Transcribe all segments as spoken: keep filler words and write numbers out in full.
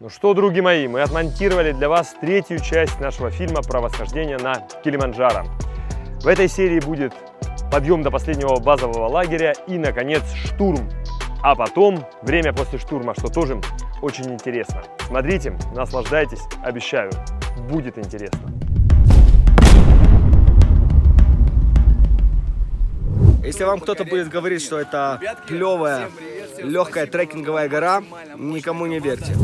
Ну что, други мои, мы отмонтировали для вас третью часть нашего фильма про восхождение на Килиманджаро. В этой серии будет подъем до последнего базового лагеря и, наконец, штурм. А потом время после штурма, что тоже очень интересно. Смотрите, наслаждайтесь, обещаю, будет интересно. Если вам кто-то будет говорить, что это клевая, легкая трекинговая гора, никому не верьте.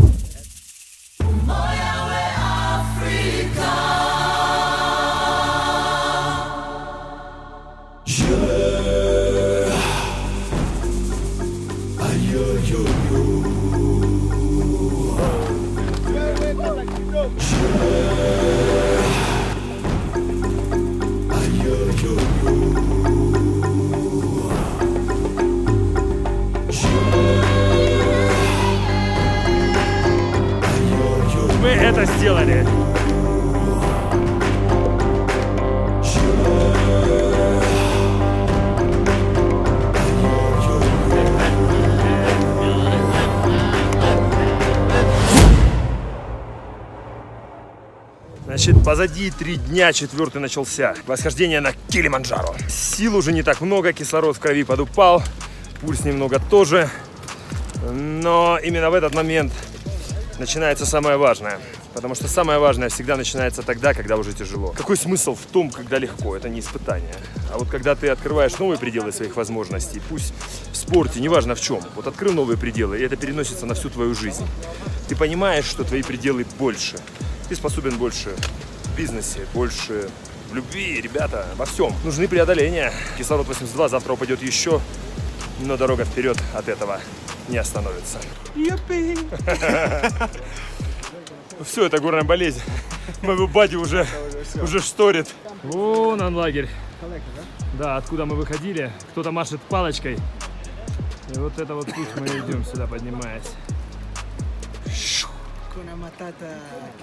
Мы это сделали. Значит, позади три дня, четвертый начался. Восхождение на Килиманджаро. Сил уже не так много, кислород в крови подупал, пульс немного тоже. Но именно в этот момент начинается самое важное. Потому что самое важное всегда начинается тогда, когда уже тяжело. Какой смысл в том, когда легко? Это не испытание. А вот когда ты открываешь новые пределы своих возможностей, пусть в спорте, неважно в чем, вот открыл новые пределы, и это переносится на всю твою жизнь. Ты понимаешь, что твои пределы больше. Ты способен больше в бизнесе, больше в любви, ребята, во всем. Нужны преодоления. Кислород восемьдесят два, завтра упадет еще, но дорога вперед от этого не остановится. Юпи! Все, это горная болезнь. Моего бади уже уже шторит. Вон он лагерь. Да, откуда мы выходили, кто-то машет палочкой. И вот это вот путь мы идем сюда, поднимаясь.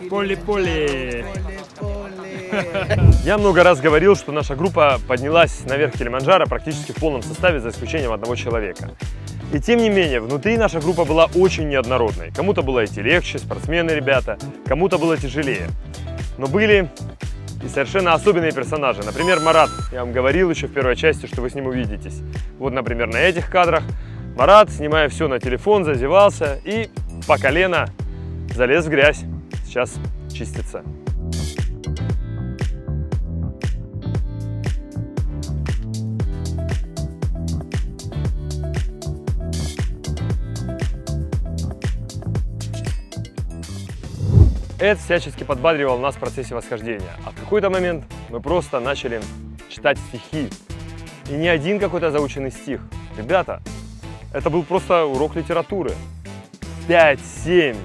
Поле-поле! Я много раз говорил, что наша группа поднялась наверх Килиманджаро практически в полном составе, за исключением одного человека. И тем не менее, внутри наша группа была очень неоднородной. Кому-то было идти легче, спортсмены ребята, кому-то было тяжелее. Но были и совершенно особенные персонажи. Например, Марат. Я вам говорил еще в первой части, что вы с ним увидитесь. Вот, например, на этих кадрах Марат, снимая все на телефон, зазевался и по колено залез в грязь, сейчас чистится. Эд всячески подбадривал нас в процессе восхождения, а в какой-то момент мы просто начали читать стихи. И не один какой-то заученный стих. Ребята, это был просто урок литературы. пять-семь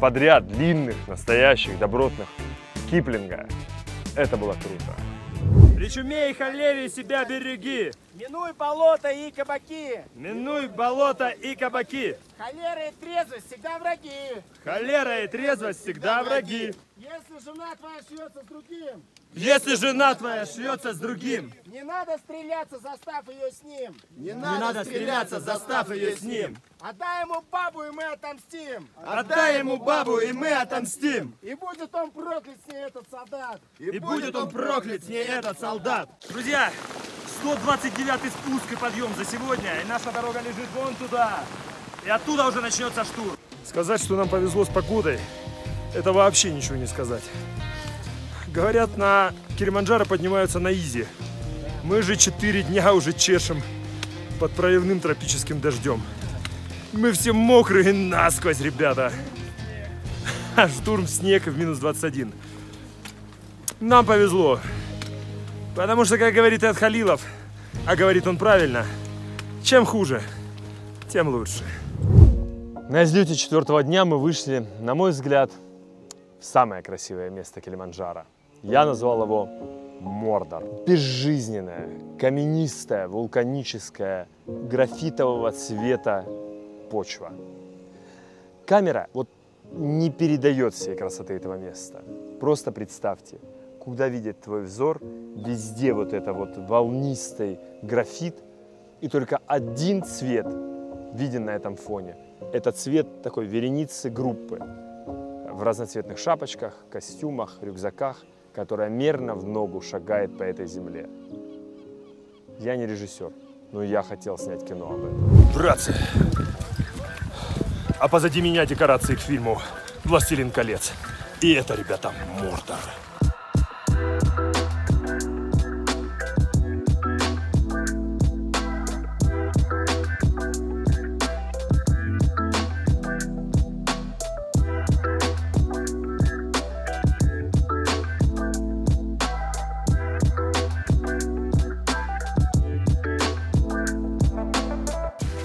подряд длинных, настоящих, добротных Киплинга. Это было круто. При чуме и холере себя береги. Минуй болото и кабаки. Минуй болото и кабаки. Холера и трезвость всегда враги. Холера и трезвость всегда враги. Если жена твоя шьется с другим. Если жена твоя шьется с другим. Не надо стреляться, застав ее с ним. Не, не надо, надо стреляться, застав ее с ним. Отдай ему бабу, и мы отомстим. Отдай ему бабу, и мы отомстим. И будет он проклят с ней этот солдат. И, и будет он проклят с ней этот солдат. Друзья, сто двадцать девятый спуск и подъем за сегодня. И наша дорога лежит вон туда. И оттуда уже начнется штурм. Сказать, что нам повезло с погодой, это вообще ничего не сказать. Говорят, на Килиманджаро поднимаются на изи. Мы же четыре дня уже чешем под проливным тропическим дождем. Мы все мокрые насквозь, ребята. Штурм, снег в минус двадцать один. Нам повезло. Потому что, как говорит Эд Халилов, а говорит он правильно, чем хуже, тем лучше. На излете четвертого дня мы вышли, на мой взгляд, в самое красивое место Килиманджаро. Я назвал его Мордор. Безжизненная, каменистая, вулканическая, графитового цвета почва. Камера вот не передает всей красоты этого места. Просто представьте, куда видит твой взор, везде вот это вот волнистый графит, и только один цвет виден на этом фоне. Это цвет такой вереницы группы. в разноцветных шапочках, костюмах, рюкзаках, которая мерно в ногу шагает по этой земле. Я не режиссер, но я хотел снять кино об этом. Братцы, а позади меня декорации к фильму «Властелин колец». И это, ребята, Мордор.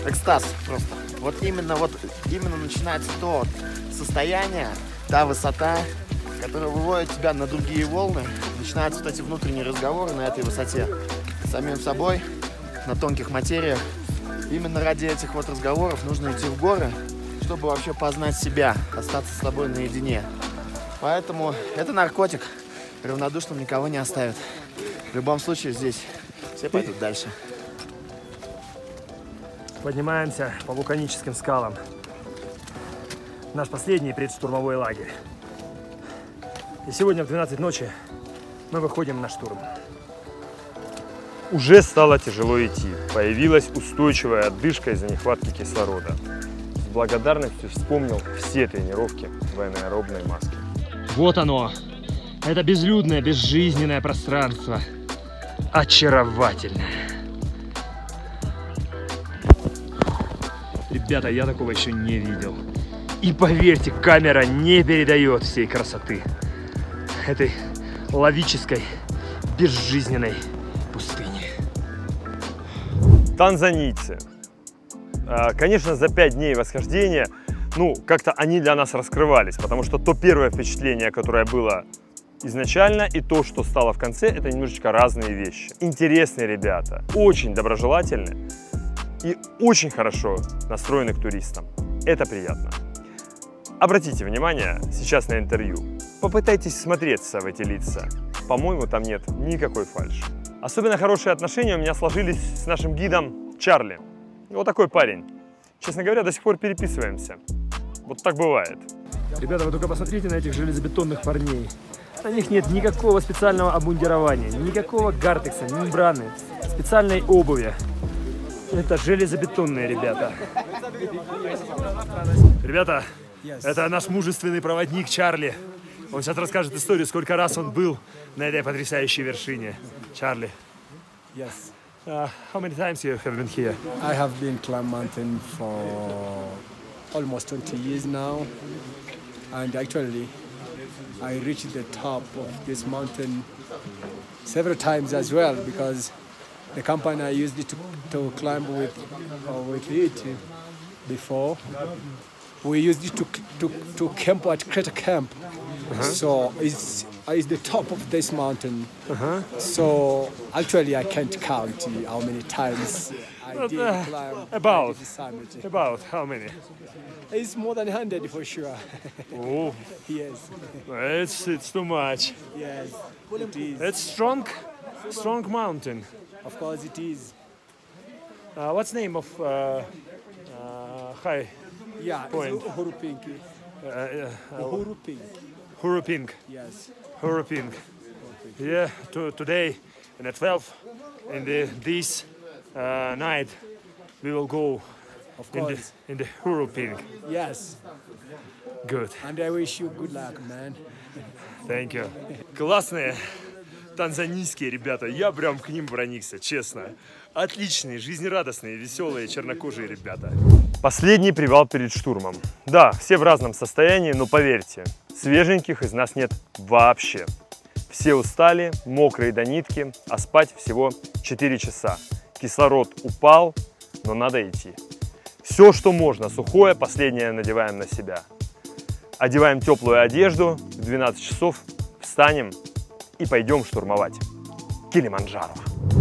Экстаз просто. Вот именно, вот именно начинается то состояние, та высота, которая выводит тебя на другие волны. Начинаются вот эти внутренние разговоры на этой высоте с самим собой, на тонких материях. Именно ради этих вот разговоров нужно идти в горы, чтобы вообще познать себя, остаться с собой наедине. Поэтому это наркотик. Равнодушным никого не оставит. В любом случае здесь все пойдут дальше. Поднимаемся по вулканическим скалам. Наш последний предштурмовой лагерь. И сегодня в двенадцать ночи мы выходим на штурм. Уже стало тяжело идти. Появилась устойчивая отдышка из-за нехватки кислорода. С благодарностью вспомнил все тренировки в анаэробной маске. Вот оно. Это безлюдное, безжизненное пространство. Очаровательно. Ребята, я такого еще не видел. И поверьте, камера не передает всей красоты этой лавической, безжизненной пустыни. Танзанийцы. Конечно, за пять дней восхождения, ну, как-то они для нас раскрывались, потому что то первое впечатление, которое было изначально, и то, что стало в конце, это немножечко разные вещи. Интересные ребята, очень доброжелательные и очень хорошо настроены к туристам. Это приятно. Обратите внимание сейчас на интервью. Попытайтесь смотреться в эти лица. По-моему, там нет никакой фальши. Особенно хорошие отношения у меня сложились с нашим гидом Чарли. Вот такой парень. Честно говоря, до сих пор переписываемся. Вот так бывает. Ребята, вы только посмотрите на этих железобетонных парней. На них нет никакого специального обмундирования, никакого гартекса, мембраны, специальной обуви. Это железобетонные ребята. Ребята, это наш мужественный проводник Чарли. Он сейчас расскажет историю, сколько раз он был на этой потрясающей вершине. Чарли. Yes. Uh, how many times you have been here? I have been climbing mountain for almost twenty years now, and actually I reached the top of this mountain several times as well because the company I used it to, to climb with uh, with it before. We used it to, to, to camp at Crater Camp. Uh-huh. So it's, it's the top of this mountain. Uh-huh. So actually I can't count how many times I but, did uh, climb about, the summit. About how many? It's more than one hundred for sure. Oh. Yes. It's, it's too much. Yes, it is. It's strong, strong mountain. Of course it is. Uh, what's the name of uh, uh, high? Yeah, point. It's Uhuru Peak. Uh, uh, Uhuru Peak. Uhuru Peak. Yes. Uhuru Peak. Yeah, to, today, in the twelfth, in the, this uh, night, we will go of course. in the, in the Uhuru Peak. Yes. Good. And I wish you good luck, man. Thank you. Классные танзанийские ребята. Я прям к ним проникся, честно. Отличные, жизнерадостные, веселые, чернокожие ребята. Последний привал перед штурмом. Да, все в разном состоянии, но поверьте, свеженьких из нас нет вообще. Все устали, мокрые до нитки, а спать всего четыре часа. Кислород упал, но надо идти. Все, что можно, сухое, последнее надеваем на себя. Одеваем теплую одежду, в двенадцать часов встанем и пойдем штурмовать Килиманджаро.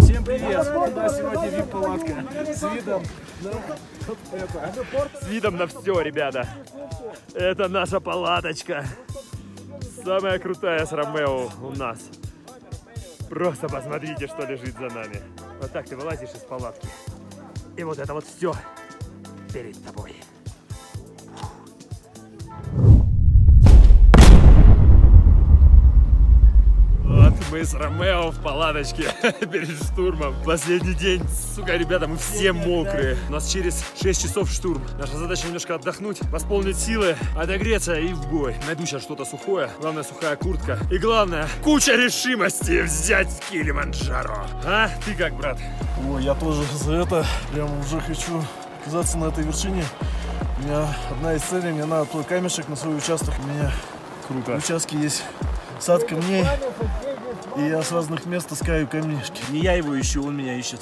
Всем привет! У нас сегодня вип-палатка с видом на... С видом на все, ребята. Это наша палаточка. Самая крутая с Ромео у нас. Просто посмотрите, что лежит за нами. Вот так ты вылазишь из палатки. И вот это вот все перед тобой. Мы с Ромео в палаточке перед штурмом. Последний день, сука, ребята, мы все мокрые. У нас через шесть часов штурм. Наша задача немножко отдохнуть, восполнить силы, отогреться и в бой. Найду сейчас что-то сухое. Главное, сухая куртка. И главное, куча решимости взять Килиманджаро. А? Ты как, брат? Ой, я тоже за это. Прям уже хочу оказаться на этой вершине. У меня одна из целей, мне надо твой камешек на свой участок. У меня круто. В участке есть сад камней, и я с разных мест таскаю камешки. Не я его ищу, он меня ищет.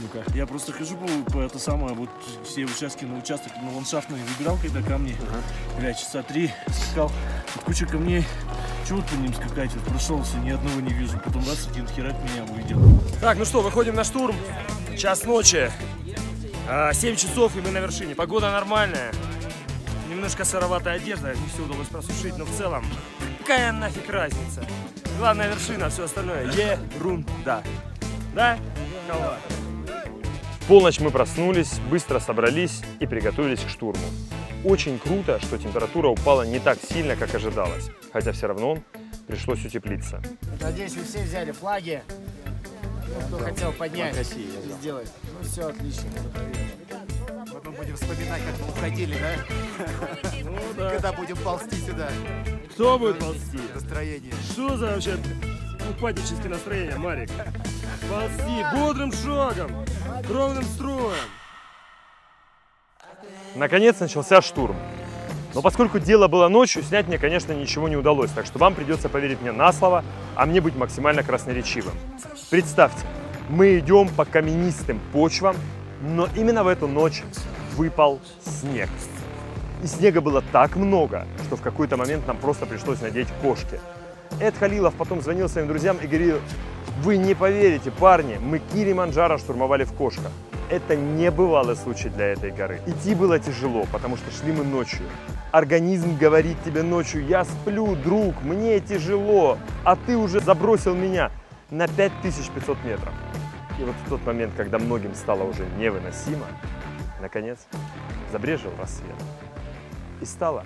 Ну-ка. Я просто хожу по, по это самое, вот все участки на участок, на ландшафтный, выбирал когда камни. Ага. Бля, часа три скакал, вот куча камней. Чего по ним скакать? Вот прошелся, ни одного не вижу. Потом раз, один херак меня увидел. Так, ну что, выходим на штурм. Час ночи. семь часов, и мы на вершине. Погода нормальная. Немножко сыроватая одежда, не все удалось просушить, но в целом какая нафиг разница? Главная вершина, все остальное ерунда. Да? Кого? В полночь мы проснулись, быстро собрались и приготовились к штурму. Очень круто, что температура упала не так сильно, как ожидалось, хотя все равно пришлось утеплиться. Надеюсь, вы все взяли флаги. Кто хотел поднять и сделать. Ну все, отлично. Потом будем вспоминать, как мы уходили, да? Ну, да. Когда будем ползти сюда. Кто будет ползти? Настроение. Что за вообще упадническое настроение, Марик? Ползти бодрым шагом, ровным строем. Наконец начался штурм. Но поскольку дело было ночью, снять мне, конечно, ничего не удалось. Так что вам придется поверить мне на слово, а мне быть максимально красноречивым. Представьте, мы идем по каменистым почвам, но именно в эту ночь выпал снег. И снега было так много, что в какой-то момент нам просто пришлось надеть кошки. Эд Халилов потом звонил своим друзьям и говорил: вы не поверите, парни, мы Килиманджаро штурмовали в кошках. Это небывалый случай для этой горы. Идти было тяжело, потому что шли мы ночью. Организм говорит тебе ночью: я сплю, друг, мне тяжело, а ты уже забросил меня на пять тысяч пятьсот метров. И вот в тот момент, когда многим стало уже невыносимо, наконец забрежил рассвет. И стало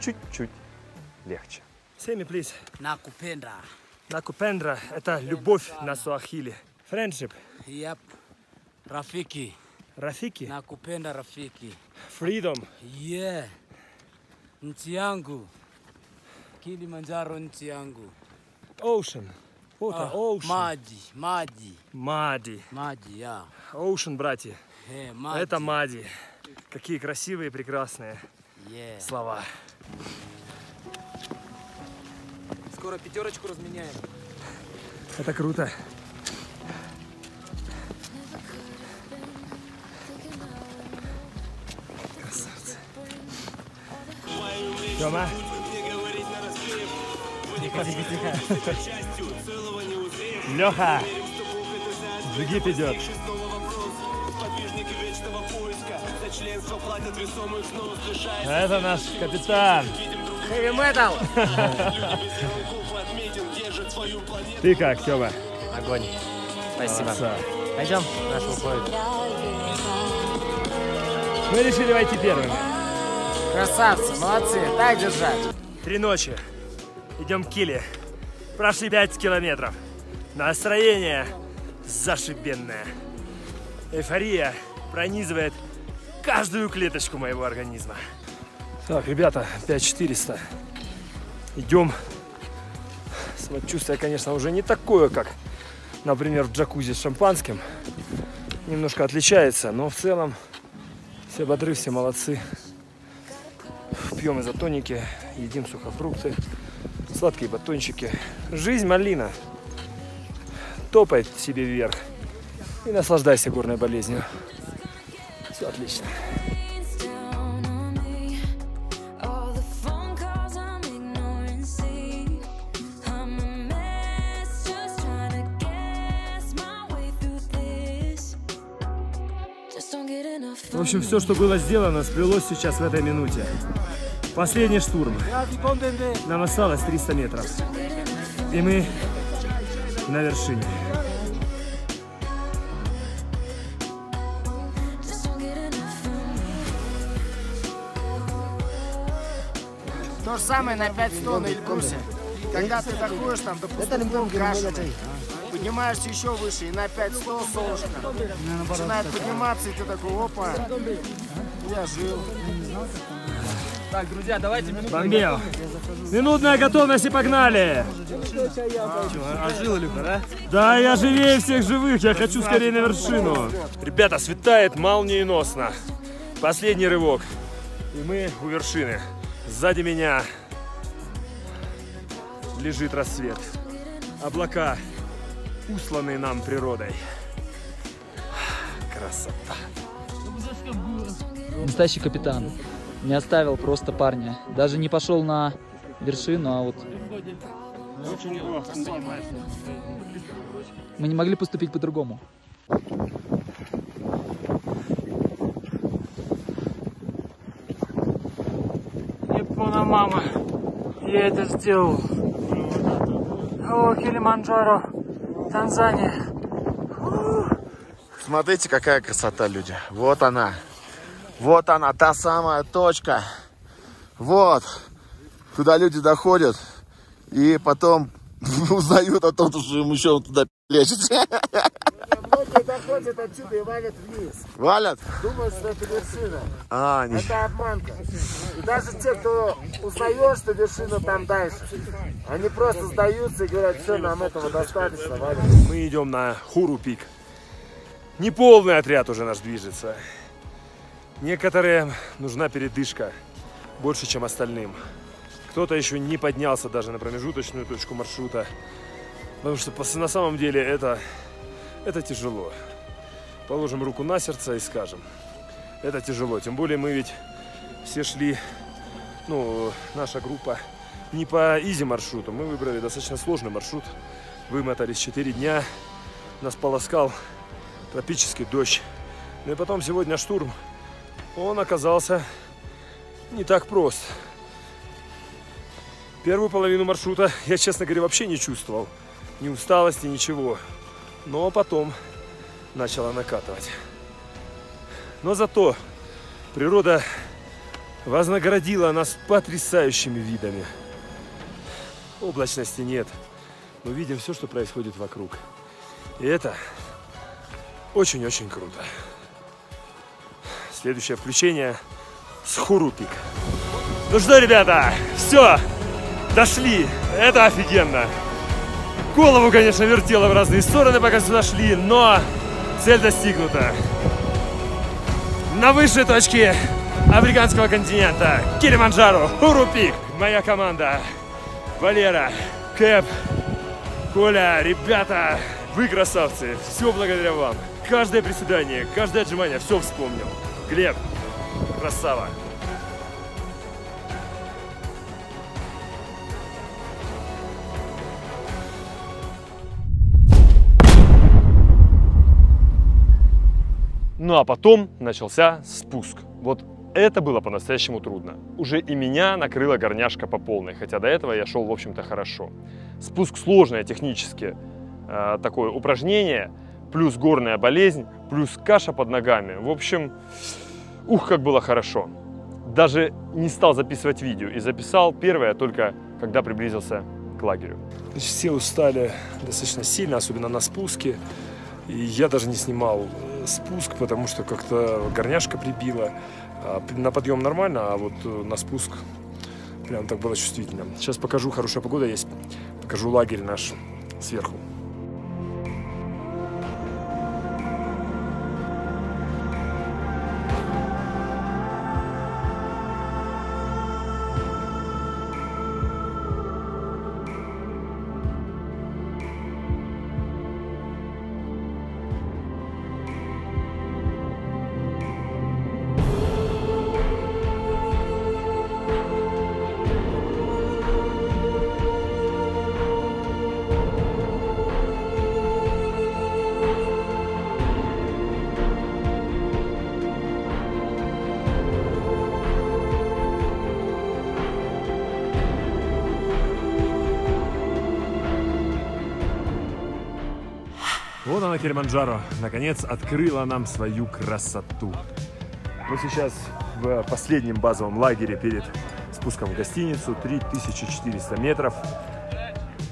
чуть-чуть легче. Семьи, please. Накупендра. Накупендра – это любовь на суахили. Friendship. Yep. Рафики. Рафики? Накупенда Рафики. Freedom. Yeah. Нтиангу. Килиманджаро Нтиангу. Ocean. Water. Oh, ocean. Мади. Мади. Мади. Мади, yeah. Ocean, братья. Hey, Мади. Это Мади. Какие красивые и прекрасные yeah. слова. Скоро пятерочку разменяем. Это круто. Дома. Тихо, тихо, тихо. Леха, джигит идет. Это наш капитан. Хэви-метал. Ты как, Тёма? Огонь. Спасибо. Молодца. Пойдем, наш уходит. Мы решили войти первыми. Красавцы, молодцы, так держать. Три ночи, идем к Киле, прошли пять километров, настроение зашибенное, эйфория пронизывает каждую клеточку моего организма. Так, ребята, пять четыреста, идем, самочувствие, конечно, уже не такое, как, например, в джакузи с шампанским, немножко отличается, но в целом все бодры, все молодцы. Пьем изотоники, едим сухофрукты, сладкие батончики. Жизнь малина. Топай себе вверх и наслаждайся горной болезнью. Все отлично. В общем, все, что было сделано, сплелось сейчас в этой минуте. Последний штурм. Нам осталось триста метров. И мы на вершине. То же самое на пять сто на Эльбрусе. Когда ты заходишь там, допустим, кашляешь, поднимаешься еще выше, и на пять сто солнышко начинает подниматься, и ты такой, опа, я жил. Так, друзья, давайте минутную. Минутная готовность и погнали. А, ожила Люка, да? Да, я живее всех живых, я хочу скорее на вершину. Ребята, светает молниеносно. Последний рывок. И мы у вершины. Сзади меня лежит рассвет. Облака, усланные нам природой. Красота. Настоящий капитан. Не оставил просто парня. Даже не пошел на вершину, а вот... Мы не могли поступить по-другому. Япона, мама. Я это сделал. О, Килиманджаро, Танзания. Смотрите, какая красота, люди. Вот она. Вот она, та самая точка. Вот. Туда люди доходят и потом узнают о том, что им еще туда лечится. Многие доходят отсюда и валят вниз. Валят? Думают, что это вершина. А, не... Это обманка. И даже те, кто узнает, что вершина там дальше, они просто сдаются и говорят, все, нам этого достаточно, валят. Мы идем на Uhuru Peak. Неполный отряд уже наш движется. Некоторым нужна передышка больше, чем остальным. Кто-то еще не поднялся даже на промежуточную точку маршрута, потому что на самом деле это, это тяжело. Положим руку на сердце и скажем, это тяжело. Тем более мы ведь все шли, ну, наша группа не по изи маршруту. Мы выбрали достаточно сложный маршрут, вымотались четыре дня, нас полоскал тропический дождь. Ну и потом сегодня штурм. Он оказался не так прост. Первую половину маршрута я, честно говоря, вообще не чувствовал. Ни усталости, ничего. Но потом начало накатывать. Но зато природа вознаградила нас потрясающими видами. Облачности нет. Мы видим все, что происходит вокруг. И это очень-очень круто. Следующее включение с Uhuru Peak. Ну что, ребята, все, дошли. Это офигенно. Голову, конечно, вертело в разные стороны, пока сюда шли, но цель достигнута. На высшей точке африканского континента Килиманджаро, Uhuru Peak. Моя команда, Валера, Кэп, Коля, ребята, вы красавцы. Все благодаря вам. Каждое приседание, каждое отжимание, все вспомнил. Глеб, красава. Ну а потом начался спуск. Вот это было по-настоящему трудно. Уже и меня накрыла горняшка по полной, хотя до этого я шел, в общем-то, хорошо. Спуск сложное технически, э, такое упражнение, плюс горная болезнь, плюс каша под ногами. В общем, ух, как было хорошо. Даже не стал записывать видео и записал первое только, когда приблизился к лагерю. Значит, все устали достаточно сильно, особенно на спуске. И я даже не снимал спуск, потому что как-то горняшка прибила. На подъем нормально, а вот на спуск прям так было чувствительно. Сейчас покажу, хорошая погода есть, покажу лагерь наш сверху. Вот она, Килиманджаро, наконец открыла нам свою красоту. Мы сейчас в последнем базовом лагере перед спуском в гостиницу. три тысячи четыреста метров.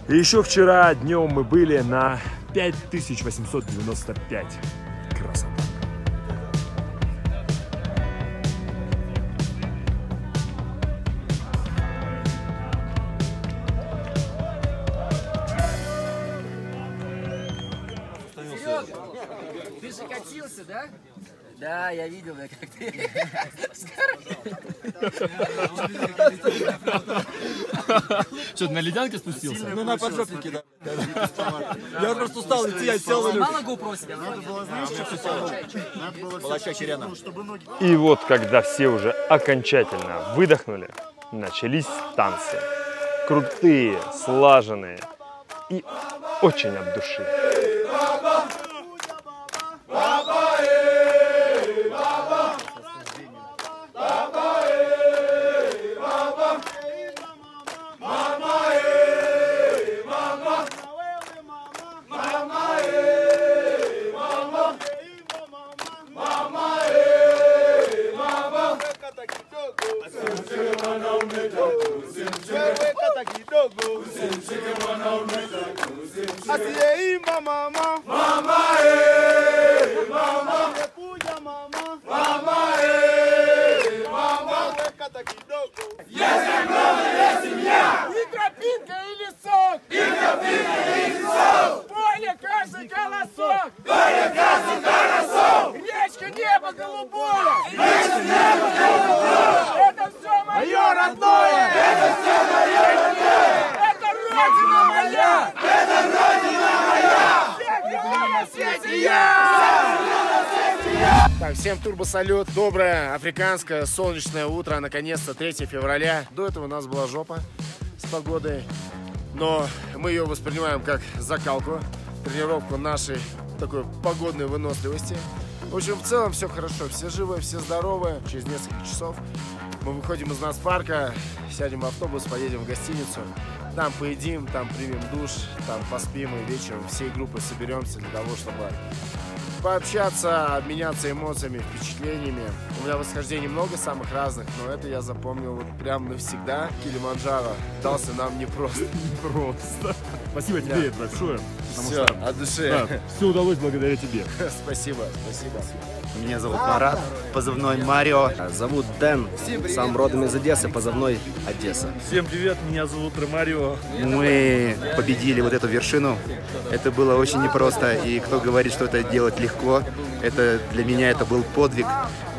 И еще вчера днем мы были на пять тысяч восемьсот девяносто пять. Красота. Ты же катился, да? Да, я видел, да, как ты. Что, ты на ледянке спустился? Ну, на подшопнике, да. Я просто устал идти, я сел. Мало GoPro себя. И вот, когда все уже окончательно выдохнули, начались танцы. Крутые, слаженные и очень от души. Всем турбосалют, доброе африканское солнечное утро, наконец-то третьего февраля. До этого у нас была жопа с погодой, но мы ее воспринимаем как закалку, тренировку нашей такой погодной выносливости. В общем, в целом все хорошо, все живы, все здоровы. Через несколько часов мы выходим из нацпарка, сядем в автобус, поедем в гостиницу. Там поедим, там примем душ, там поспим и вечером всей группой соберемся для того, чтобы пообщаться, обменяться эмоциями, впечатлениями. У меня восхождений много самых разных, но это я запомнил вот прям навсегда. Килиманджаро дался нам непросто. Непросто. Спасибо тебе, да. Большое. Все, что, от души. Да, все удалось благодаря тебе. Спасибо, спасибо. Меня зовут Марат, позывной Марио. Зовут Дэн, сам родом из Одессы, позывной Одесса. Всем привет, меня зовут Ромарио. Мы победили вот эту вершину. Это было очень непросто, и кто говорит, что это делать легко, это для меня это был подвиг.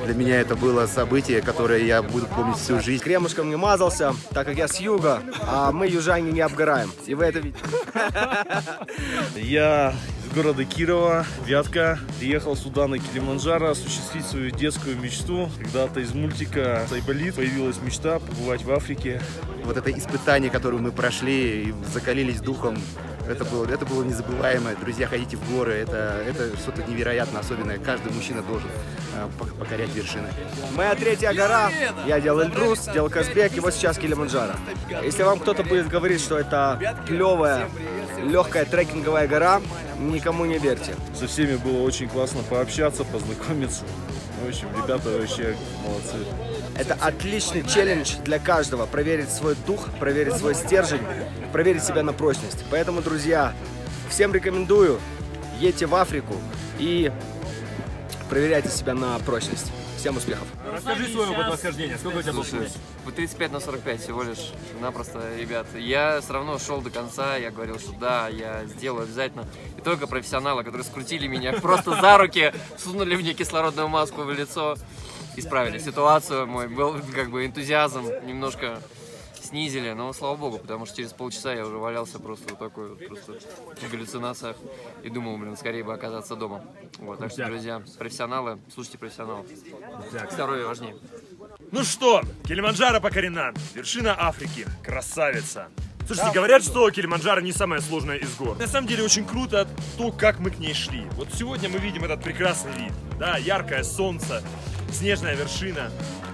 Для меня это было событие, которое я буду помнить всю жизнь. Кремушком не мазался, так как я с юга, а мы, южане, не обгораем. И вы это видите. Я из города Кирова, Вятка. Приехал сюда на Килиманджаро осуществить свою детскую мечту. Когда-то из мультика «Айболит» появилась мечта побывать в Африке. Вот это испытание, которое мы прошли и закалились духом, это было, это было незабываемо. Друзья, ходите в горы, это, это что-то невероятно особенное. Каждый мужчина должен э, покорять вершины. Моя третья гора. Я делал Эльбрус, делал Казбек, и вот сейчас Килиманджаро. Если вам кто-то будет говорить, что это клевая, легкая трекинговая гора, никому не верьте. Со всеми было очень классно пообщаться, познакомиться. В общем, ребята вообще молодцы. Это отличный челлендж для каждого. Проверить свой дух, проверить свой стержень, проверить себя на прочность. Поэтому, друзья, всем рекомендую, едьте в Африку и проверяйте себя на прочность. Всем успехов. Расскажи свое восхождение. Сколько у тебя получилось? По тридцать пять на сорок пять всего лишь. Напросто, ребят. Я все равно шел до конца. Я говорил, что да, я сделаю обязательно. И только профессионалы, которые скрутили меня просто за руки, сунули мне кислородную маску в лицо. Исправили ситуацию, мой был как бы энтузиазм, немножко снизили, но слава богу, потому что через полчаса я уже валялся просто вот такой вот, просто в галлюцинациях и думал, блин, скорее бы оказаться дома. Вот, так что, друзья, профессионалы, слушайте профессионалов. Здоровье важнее. Ну что, Килиманджаро покорена, вершина Африки, красавица. Слушайте, да, говорят, что Килиманджаро не самая сложная из гор. На самом деле очень круто то, как мы к ней шли. Вот сегодня мы видим этот прекрасный вид, да, яркое солнце, снежная вершина.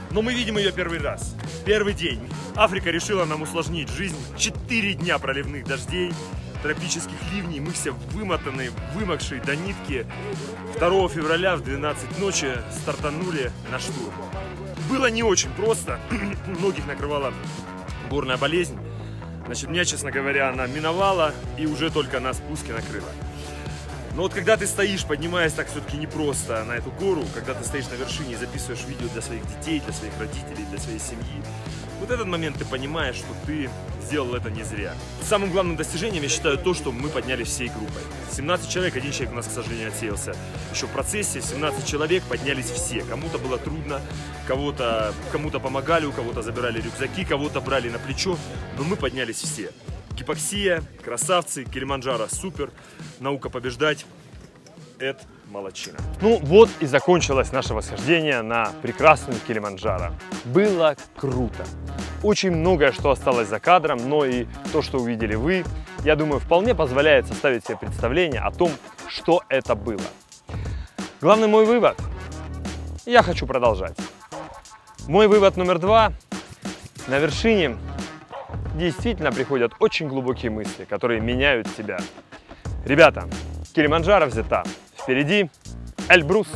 Но мы видим ее первый раз, первый день. Африка решила нам усложнить жизнь. Четыре дня проливных дождей, тропических ливней. Мы все вымотанные, вымокшие до нитки. второго февраля в двенадцать ночи стартанули на штурм. Было не очень просто. Многих накрывала горная болезнь. Значит, меня, честно говоря, она миновала и уже только на спуске накрыла. Но вот когда ты стоишь, поднимаясь так все-таки непросто на эту гору, когда ты стоишь на вершине и записываешь видео для своих детей, для своих родителей, для своей семьи, вот этот момент ты понимаешь, что ты сделал это не зря. Самым главным достижением, я считаю, то, что мы поднялись всей группой. семнадцать человек, один человек у нас, к сожалению, отсеялся еще в процессе. семнадцать человек, поднялись все. Кому-то было трудно, кому-то кому-то помогали, у кого-то забирали рюкзаки, кого-то брали на плечо, но мы поднялись все. Гипоксия, красавцы, Килиманджаро супер, наука побеждать, это молодчина. Ну вот и закончилось наше восхождение на прекрасную Килиманджаро. Было круто. Очень многое, что осталось за кадром, но и то, что увидели вы, я думаю, вполне позволяет составить себе представление о том, что это было. Главный мой вывод. Я хочу продолжать. Мой вывод номер два. На вершине действительно приходят очень глубокие мысли, которые меняют тебя. Ребята, Килиманджаро взята. Впереди Эльбрус.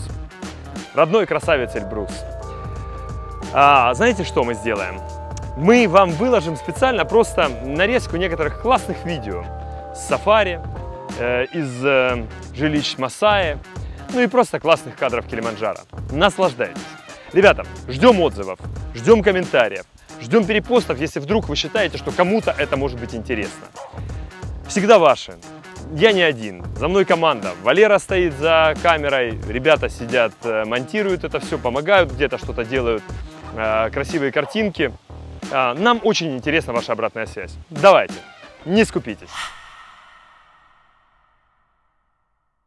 Родной красавец Эльбрус. А, знаете, что мы сделаем? Мы вам выложим специально просто нарезку некоторых классных видео с сафари, э, из э, жилищ Масаи, ну и просто классных кадров Килиманджаро. Наслаждайтесь. Ребята, ждем отзывов, ждем комментариев, ждем перепостов, если вдруг вы считаете, что кому-то это может быть интересно. Всегда ваши. Я не один. За мной команда. Валера стоит за камерой, ребята сидят, монтируют это все, помогают, где-то что-то делают, э, красивые картинки. Нам очень интересна ваша обратная связь. Давайте, не скупитесь.